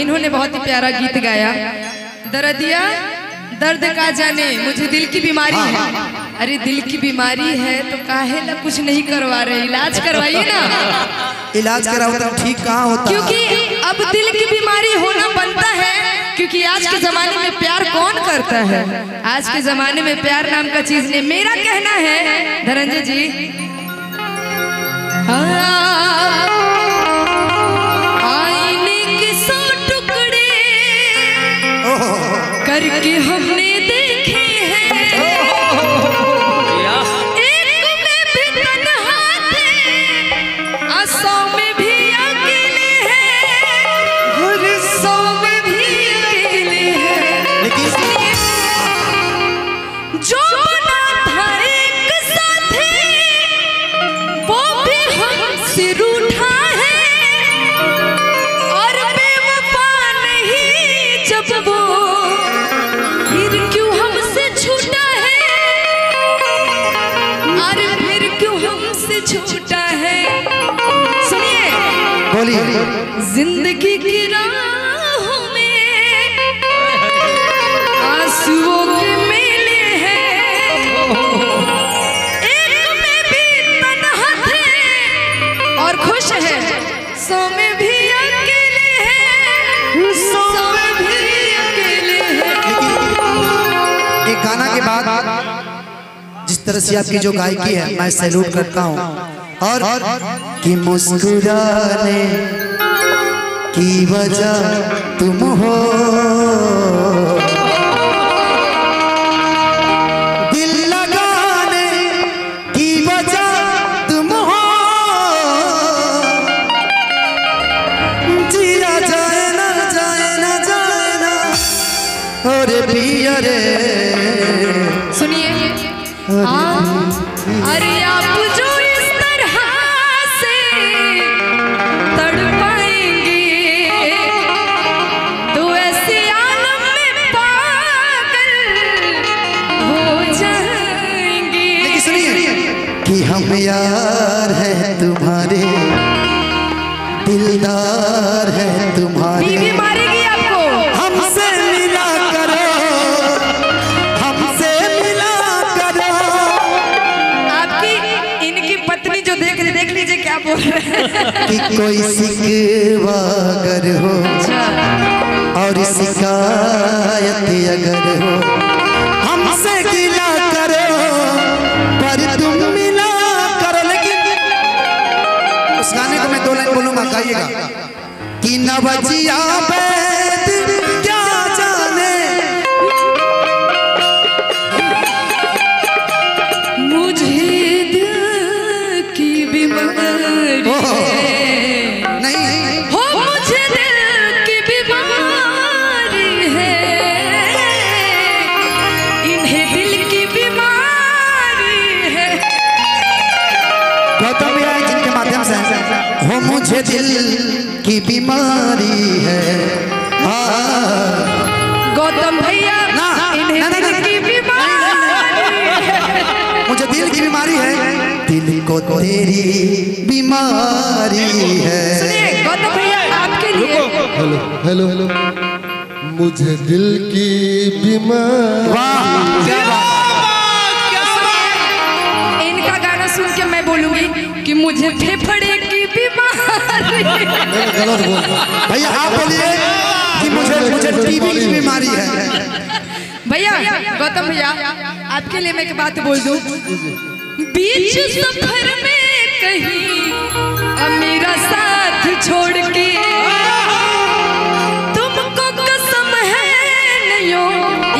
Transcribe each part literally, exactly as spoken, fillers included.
इन्होंने बहुत ही प्यारा गीत गाया, दर्दिया दर्द का जाने मुझे दिल की बीमारी है। अरे दिल की बीमारी है तो काहे ना कुछ नहीं करवा रहे, इलाज करवाइए ना। इलाज कराओ तो ठीक कहाँ होता, क्योंकि अब दिल की बीमारी होना बनता है, क्योंकि आज के जमाने में प्यार कौन करता है। आज के जमाने में प्यार नाम का चीज नहीं। मेरा कहना है धनंजय जी, आईने के सौ टुकड़े करके हमने देखे हैं, एक में भी तन्हा थे और सौ में भी अकेले हैं, सौ में भी अकेले हैं। जो बना था एक साथी वो भी हमसे रूठा है, और बेवफा नहीं जब वो फिर क्यों हमसे छूटा है, अरे फिर क्यों हमसे छूटा है। सुनिए, बोलिए। जिंदगी की राहों में आंसुओं के मेले हैं, एक में भी तन्हा थे और खुश है, सौ में भी अकेले हैं, सौ में भी अकेले हैं। एक गाना के बाद जिस तरह से आपकी जो गायकी है मैं सैल्यूट करता हूँ। और कि मुस्कुराने की वजह तुम हो, दिल लगाने की वजह तुम हो, जिया जाए ना जाए ना जाए ना, और पिया रे। सुनिए, आप अरे आप जो इस तरह से तड़पाएंगे तो ऐसे आलम में पागल हो जाएंगे। सुनिए कि हम यार हैं तुम्हारे, दिलदार हैं तुम्हारे, बीवी मारेगी आपको। हमसे मिला करो, हमसे मिला करो। आपकी इनकी पत्नी जो देख रही, देख लीजिए क्या बोल रहे हैं। कि कोई सिकवा अगर हो और शिकायत अगर हो, हमसे गिला करो पर तुम मिला करो। लेकिन उस गाने को मैं दो लाइन बोलूंगा, गाइएगा। कि नवजिया बैद क्या जाने मुझे दिल की बीमारी है। नहीं हो, मुझे दिल की बीमारी है, इन्हें दिल की बीमारी है। गौतम मीरा जी के माध्यम से हो, मुझे दिल की बीमारी है। गौतम भैया ना, इन्हें दिल की बीमारी, मुझे दिल की बीमारी है, दिल को तेरी बीमारी है। सुनिए गौतम भैया आपके लिए। हेलो हेलो हेलो, मुझे दिल की बीमारी। इनका गाना सुन के मैं बोलूंगी कि मुझे फेफड़े की बीमारी। भैया आप बोलिए कि मुझे मुझे टीबी की बीमारी है। भैया गौतम भैया आपके लिए मैं एक बात बोल दूं, बीच सफर में कहीं अब मेरा साथ छोड़ के तुमको कसम है नयो।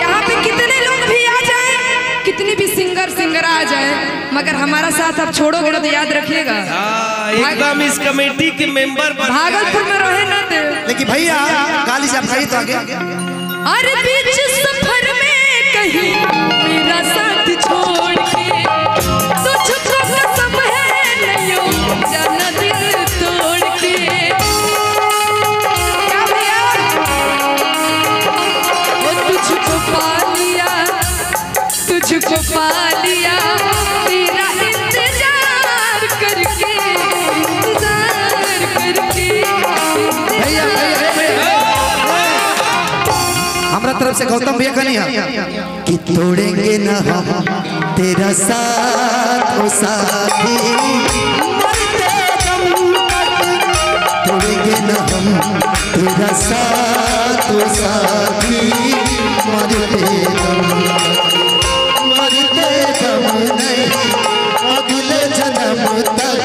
यहाँ पे कितने लोग भी आ जाए, कितनी भी सिंगर सिंगर आ जाए, मगर हमारा साथ आप छोड़ोगे तो याद रखिएगा। एकदम इस कमेटी के मेंबर भागलपुर में रहे ना दे। लेकिन भैया गाली से भाई तो आगे, अरे बीच सफर में कहीं मेरा साथ छोड़ के तुझको कसम है नयो, जाना दिल तोड़ के। क्या भैया वो तुझको पा लिया, तुझको पा लिया, तेरा इंतजार करके, इंतजार करके। भैया भैया भैया से गौतम भैया कनिया कि तोड़ेंगे न हम तेरा साथ ओ साथी, तोड़ेंगे न हम तेरा साथ ओ साथी, मरते दम मरते दम नहीं अगले जन्म तक,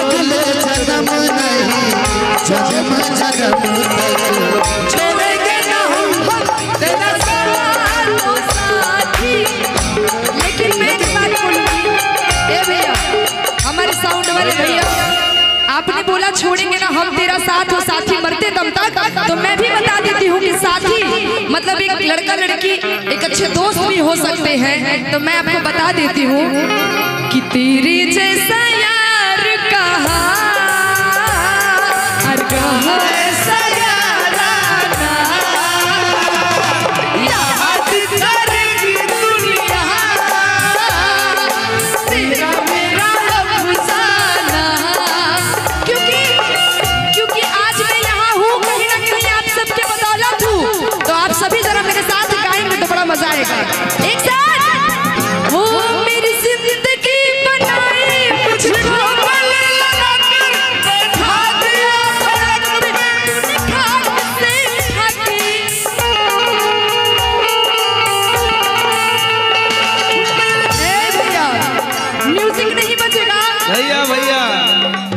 अगले जन्म नहीं जन्म जन्म तक छोड़ेंगे ना हम तेरा साथ हो साथी मरते दम तक। तो मैं भी बता देती हूँ कि साथी मतलब एक लड़का लड़की एक अच्छे दोस्त भी हो सकते हैं। तो मैं आपको बता देती हूँ कि तेरे जैसा यार कहा हर कहा ऐसा यारा ना याद करेगी दुनिया तेरा मेरा अफसाना। एक साथ वो मेरी जिंदगी बनाए मुझको खा दिया भैया। म्यूजिक नहीं बजेगा भैया भैया,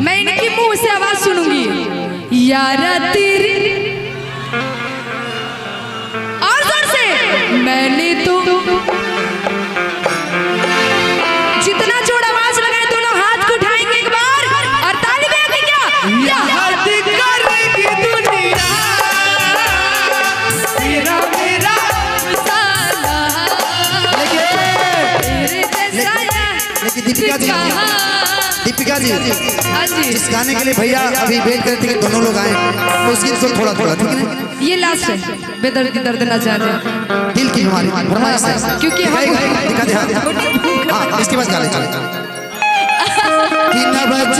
मैं इनकी मुंह से आवाज सुनूंगी यारा तेरी। मैंने तो जितना जोड़ आवाज लगाए दोनों हाथ को उठाएंगे एक बार और ताली बजाएंगे क्या याद करेगी दुनिया तेरा मेरा अफसाना। लेकिन दीपिका जी दीपिका जी इस गाने के लिए भैया अभी वेट करते हैं दोनों लोग आए मुश्किल से थोड़ा थोड़ा ठीक है। ये लास्ट है बेदर्द दर्द ना जाने दिल की हमारी फरमाइश है क्योंकि हम दिखा दे हां इसके पास गाने चले कि तब जिया बैठ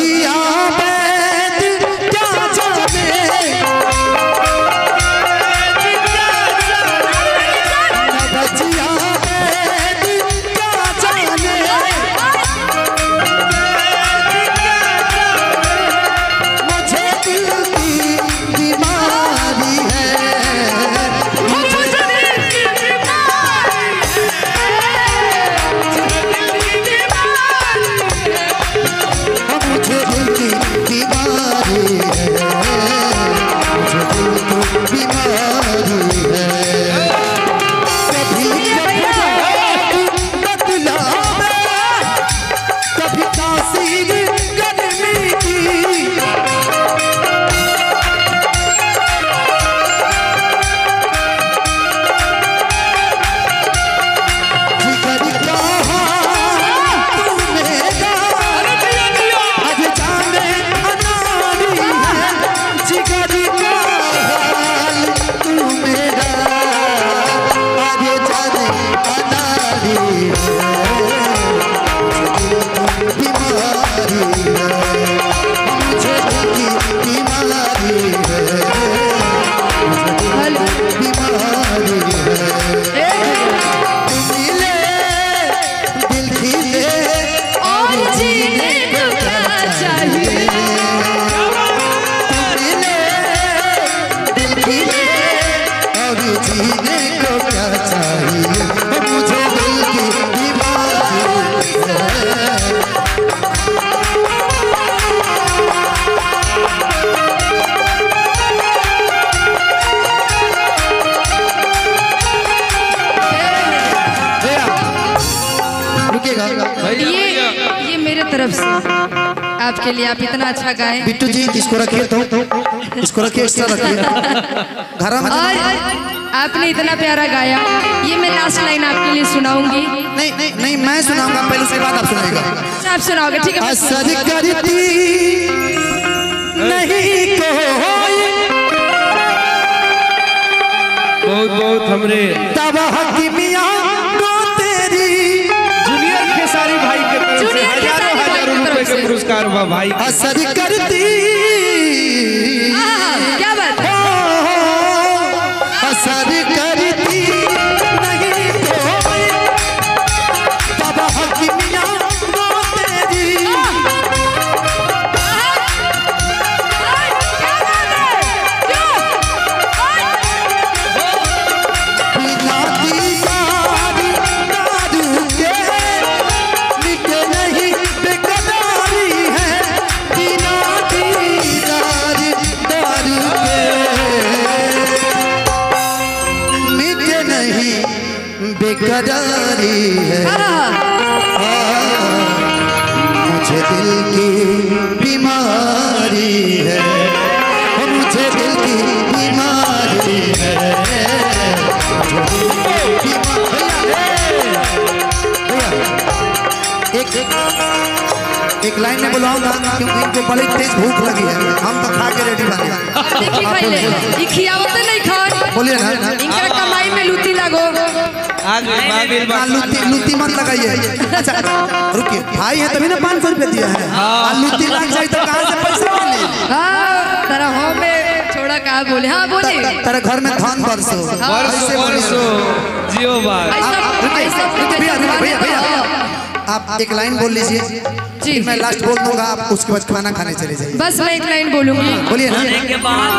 क्या जाने आपके लिए आप इतना अच्छा गाएं। बिट्टू जी इसको रखिए तो इसको रखिए इसको रखिए घर में। आपने इतना प्यारा गाया, ये मैं लास्ट लाइन आपके लिए सुनाऊंगी। नहीं नहीं नहीं मैं सुनाऊंगा पहले, उसके बाद आप सुनाएगा। अच्छा आप सुनाओगे ठीक है। असर करती नहीं बहुत बहुत हमरे तबाह की मियां पुरस्कार हुआ भाई असर करती क्या बात असर करती बेकरारी है, मुझे दिल की बीमारी है, मुझे दिल की बीमारी है। एक एक लाइन में बुलाऊंगा क्योंकि इनको बड़ी तेज भूख लगी है, हम तो खा के रेडी बने। बोलिए ना, इनका कमाई में लूटी लगो, लूटी लूटी मत लगाइए। अच्छा रुकिए, भाई है तभी ना पाँच सौ रुपये दिया है, लूटी लग जाए तो कहाँ से पैसा मिले? छोड़ा कहा बोले, हाँ बोले तेरे घर में धन बरसो बरसो जियो बार। आप एक लाइन बोल लीजिए जी, मैं लास्ट बोल दूंगा, आप उसके बाद खाना खाने चले जाइए। बस मैं एक लाइन बोलूंगी, बोलिए ना। के बाद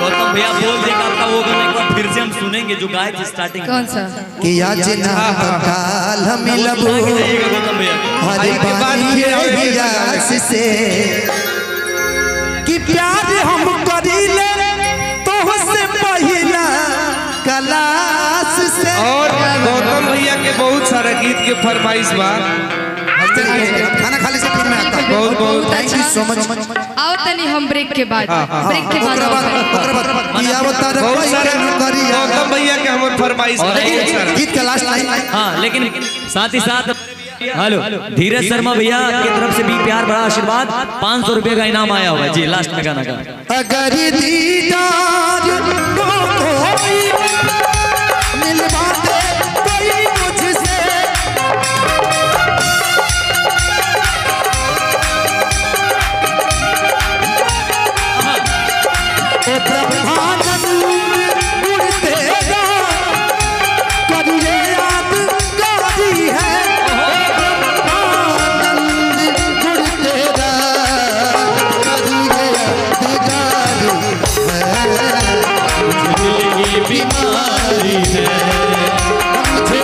गौतम भैया बोल देगा तब वो गाना एक बार फिर से हम सुनेंगे जो गाए थे स्टार्टिंग। कौन सा? कि आज ना काल हम मिलबो हरि बानी के आशीष से, कि प्यार हम करीले तोहसे पहिला कलास से। और गौतम भैया के बहुत सारे गीत के फरमाइश बा, खाना खाली से फिर मैं आता हूं। बहुत बहुत थैंक यू सो मच। आओ तनी हम ब्रेक के बाद, ब्रेक के बाद किया बता रहे बहुत सारे गौतम भैया के हम फरमाइश है गीत का लास्ट लाइन। हां लेकिन साथ ही साथ हेलो धीरज शर्मा भैया की तरफ से भी प्यार बड़ा आशीर्वाद पाँच सौ रुपए का इनाम आया हुआ है जी। लास्ट में गाना का अगर दीदार को कोई मिलवा दे कोई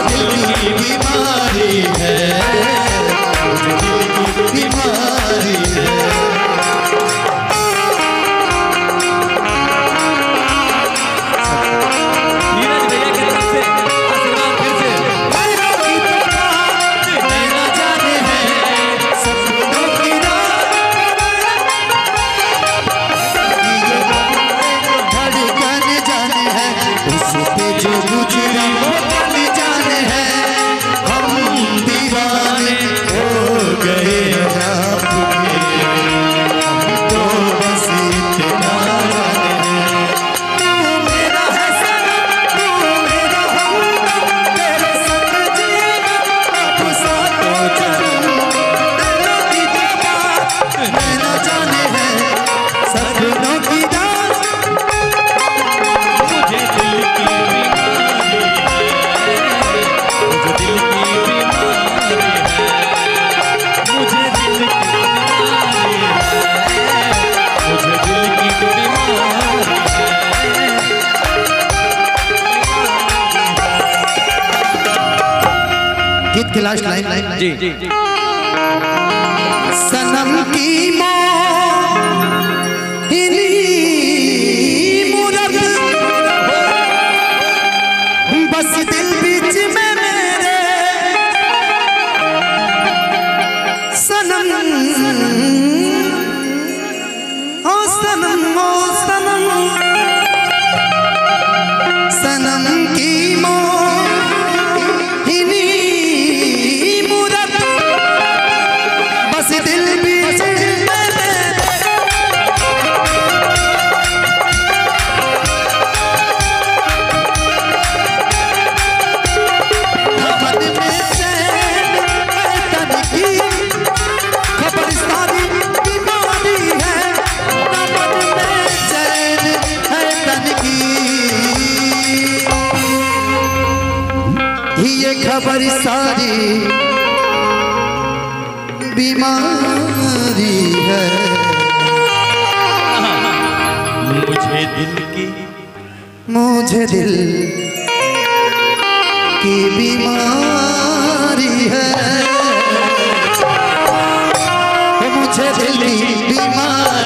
मुझसे, ओ प्रभानंद के लास्ट लाइन लाइन जी, जी, जी। सनम की बस दिल बीच में मेरे, सनम ओ सनम ओ सनम, सनम की खबर सारी बीमारी है, मुझे दिल की मुझे दिल की बीमारी है, मुझे दिल की बीमारी।